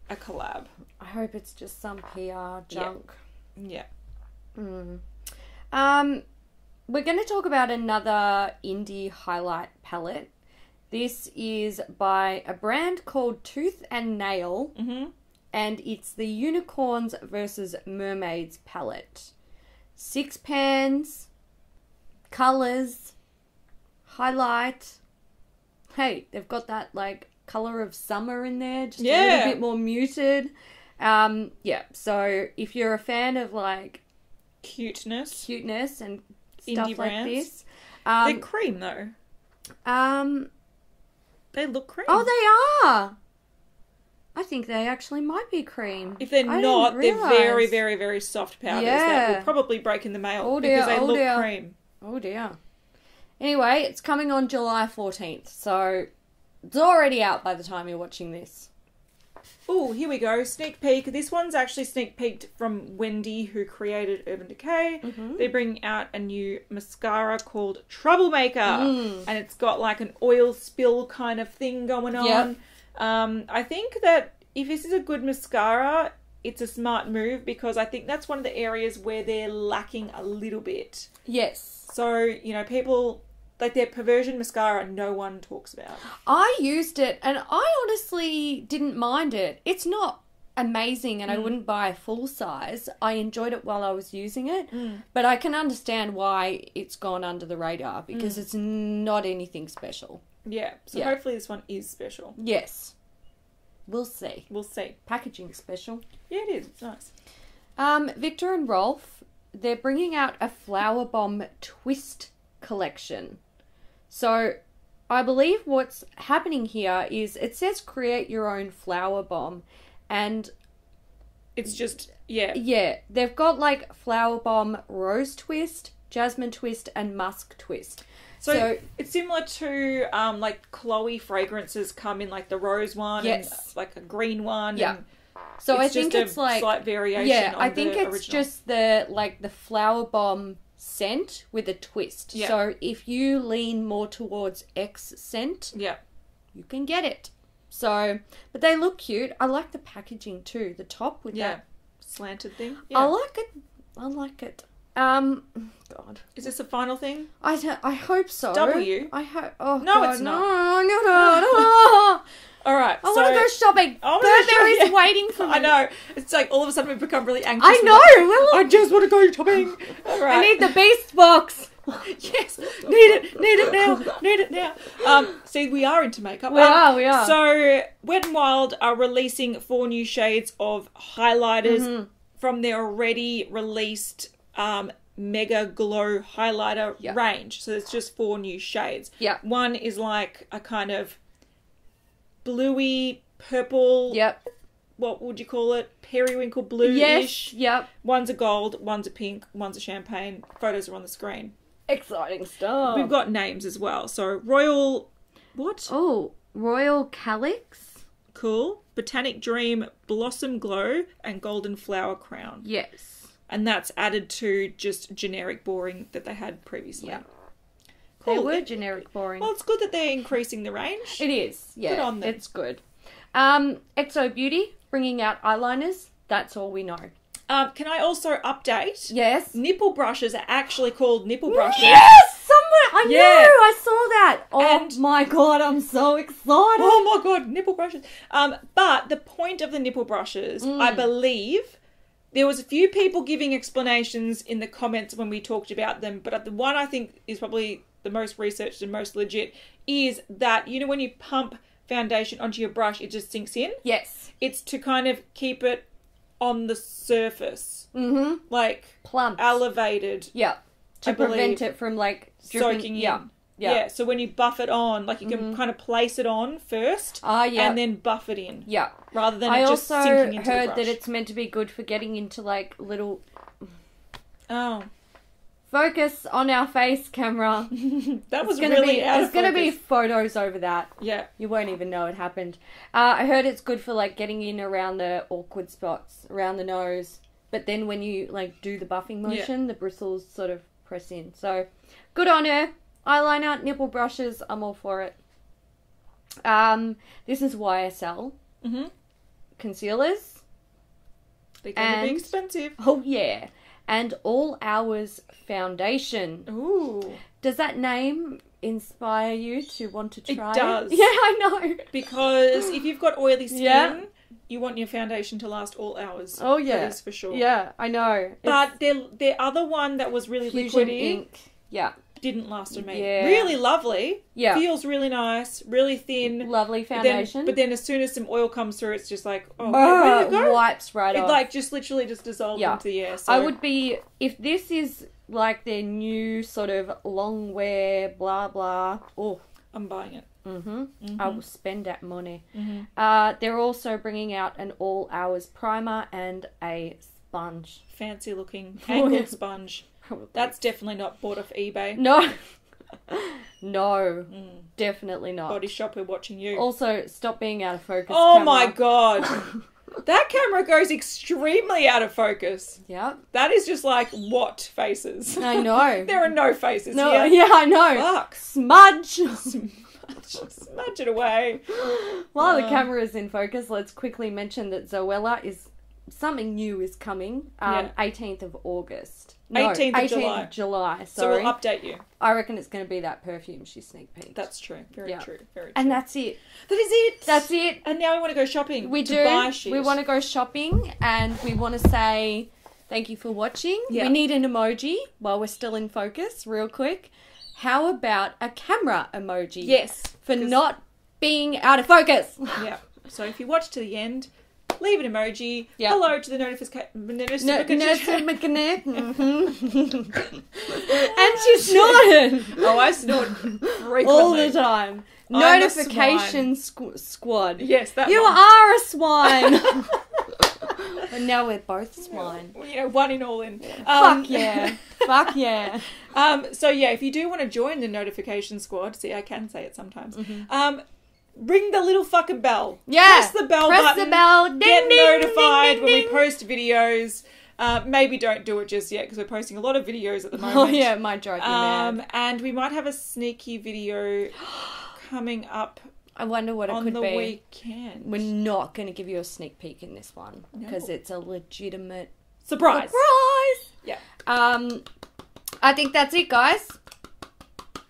a collab. I hope it's just some P R junk. Yeah. yeah. Mm. Um, we're going to talk about another indie highlight palette. This is by a brand called Tooth and Nail, mm-hmm. and it's the Unicorns versus Mermaids palette. Six pans, colours, highlight. Hey, they've got that, like, colour of summer in there, just yeah. a little bit more muted. Um, yeah, so if you're a fan of, like... Cuteness. Cuteness and stuff indie brands. Like this. Um, They're cream, though. Um, they look cream. Oh, they are. I think they actually might be cream. If they're I not, they're very, very, very soft powders yeah. that will probably break in the mail oh dear, because they oh look dear. cream. Oh dear. Anyway, it's coming on July fourteenth, so it's already out by the time you're watching this. Oh, here we go. Sneak peek. This one's actually sneak peeked from Wendy, who created Urban Decay. Mm-hmm. They're bringing out a new mascara called Troublemaker. Mm. And it's got like an oil spill kind of thing going on. Yep. Um, I think that if this is a good mascara, it's a smart move because I think that's one of the areas where they're lacking a little bit. Yes. So, you know, people... Like their perversion mascara no one talks about. I used it and I honestly didn't mind it. It's not amazing and mm. I wouldn't buy a full size. I enjoyed it while I was using it. Mm. But I can understand why it's gone under the radar because mm. it's not anything special. Yeah. So yeah. hopefully this one is special. Yes. We'll see. We'll see. Packaging special. Yeah, it is. It's nice. Um, Victor and Rolf, they're bringing out a Flowerbomb twist collection. So, I believe what's happening here is it says create your own flower bomb, and it's just yeah yeah they've got like flower bomb rose twist, jasmine twist, and musk twist. So, so it's similar to um like Chloe fragrances come in like the rose one yes. and like a green one. Yeah. And so I think it's like slight variation. Yeah, on I think the it's original. Just the like the flower bomb. Scent with a twist. Yeah. So if you lean more towards X scent, yeah, you can get it. So, but they look cute. I like the packaging too. The top with yeah. that slanted thing. Yeah. I like it. I like it. Um, God, is this the final thing? I I hope so. W. I hope. Oh no, God, it's not. No, no, no, no. All right. I so want to go shopping. Burberry's shop, yeah. waiting for me. I know. It's like all of a sudden we've become really anxious. I know. Like, I just want to go shopping. All right. I need the Beast box. Yes. Need it. Need it now. Need it now. Um, see, we are into makeup. We um, are. We are. So Wet n Wild are releasing four new shades of highlighters mm-hmm. from their already released um, Mega Glow highlighter yeah. range. So it's just four new shades. Yeah. One is like a kind of... bluey purple. Yep. What would you call it? Periwinkle blue-ish. Yes. Yep. One's a gold, one's a pink, one's a champagne. Photos are on the screen. Exciting stuff. We've got names as well. So Royal what? Oh, Royal Calyx. Cool. Botanic Dream, Blossom Glow, and Golden Flower Crown. Yes. And that's added to just generic boring that they had previously. Yeah. Cool. They were generic boring. Well, it's good that they're increasing the range. It is. Yeah, good on them. It's good. Um, X O Beauty, bringing out eyeliners. That's all we know. Um, can I also update? Yes. Nipple brushes are actually called nipple brushes. Yes! Somewhere, I yeah. know, I saw that. Oh and, my God, I'm so excited. Oh my God, nipple brushes. Um, but the point of the nipple brushes, mm. I believe... There was a few people giving explanations in the comments when we talked about them, but the one I think is probably the most researched and most legit, is that, you know, when you pump foundation onto your brush, it just sinks in. Yes. It's to kind of keep it on the surface. Mm-hmm. Like, plump. Elevated. Yeah. To I prevent believe, it from, like, dripping. Soaking in. Yeah. Yeah. yeah. So when you buff it on, like, you can mm-hmm. kind of place it on first uh, yeah. and then buff it in. Yeah. Rather than I it just sinking into the brush. I also heard that it's meant to be good for getting into, like, little... Oh. Focus on our face camera. That was really be, out of focus. There's going to be photos over that. Yeah. You won't even know it happened. Uh, I heard it's good for, like, getting in around the awkward spots, around the nose. But then when you, like, do the buffing motion, yeah. the bristles sort of press in. So, good on her. Eyeliner, nipple brushes, I'm all for it. Um, this is Y S L. Mm-hmm. Concealers. They're going to be expensive. Oh, yeah. And All Hours Foundation. Ooh. Does that name inspire you to want to try it? It does. Yeah, I know. Because if you've got oily skin, yeah. you want your foundation to last all hours. Oh, yeah. That is for sure. Yeah, I know. But it's... their their other one that was really Fusion liquidy. Ink. Yeah. Didn't last on me. Yeah. Really lovely. Yeah. Feels really nice. Really thin. Lovely foundation. But then, but then as soon as some oil comes through, it's just like, oh, oh it go? wipes right it, off. It like just literally just dissolved yeah. into the air. So. I would be, if this is like their new sort of long wear, blah, blah. Oh. I'm buying it. Mm-hmm. mm-hmm. I will spend that money. Mm-hmm. Uh, they're also bringing out an all hours primer and a sponge. Fancy looking angled sponge. That's definitely not bought off eBay. No. No. Mm. Definitely not. Body Shop, we're watching you. Also, stop being out of focus. Oh camera. My God. That camera goes extremely out of focus. Yeah. That is just like, what faces? I know. There are no faces no, here. Yeah, I know. Fuck. Smudge. Smudge. Smudge it away. While um, the camera is in focus, let's quickly mention that Zoella is... Something new is coming. Um, yeah. eighteenth of August. No, eighteenth of July. eighteenth of July, sorry. So we'll update you. I reckon it's going to be that perfume she sneak peeked. That's true. Very yeah. true. Very true. And that's it. That is it. That's it. And now we want to go shopping. We to do. Buy shit. We want to go shopping and we want to say thank you for watching. Yeah. We need an emoji while we're still in focus, real quick. How about a camera emoji? Yes. For not being out of focus. Yeah. So if you watch to the end... Leave an emoji. Yep. Hello to the notification. And she snorted. Oh, I snort frequently. All the time. I'm notification squ squad. Yes, that You one. Are a swine. And now we're both swine. You know, one in all in. Yeah. Um, Fuck yeah. Fuck yeah. Um, so, yeah, if you do want to join the notification squad, see, I can say it sometimes. Mm-hmm. Um... Ring the little fucking bell. Yeah. Press the bell Press button. Press the bell. Ding, get ding, notified ding, ding, when we post videos. Uh, maybe don't do it just yet because we're posting a lot of videos at the moment. Oh, yeah. It might drive you um, mad. And we might have a sneaky video coming up. I wonder what it could be. On the weekend. We're not going to give you a sneak peek in this one because no. it's a legitimate... Surprise. Surprise. Yeah. Um, I think that's it, guys.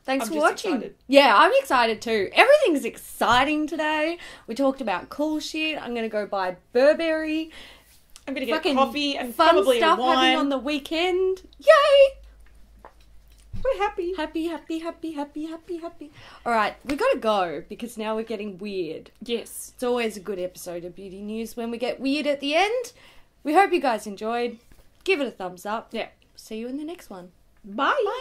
Thanks I'm for watching. Excited. Yeah, I'm excited too. Everything's exciting today. We talked about cool shit. I'm going to go buy Burberry. I'm going to get coffee and fun probably stuff wine. Happening on the weekend. Yay! We're happy. Happy, happy, happy, happy, happy, happy. All right, we got to go because now we're getting weird. Yes. It's always a good episode of Beauty News when we get weird at the end. We hope you guys enjoyed. Give it a thumbs up. Yeah. See you in the next one. Bye. Bye.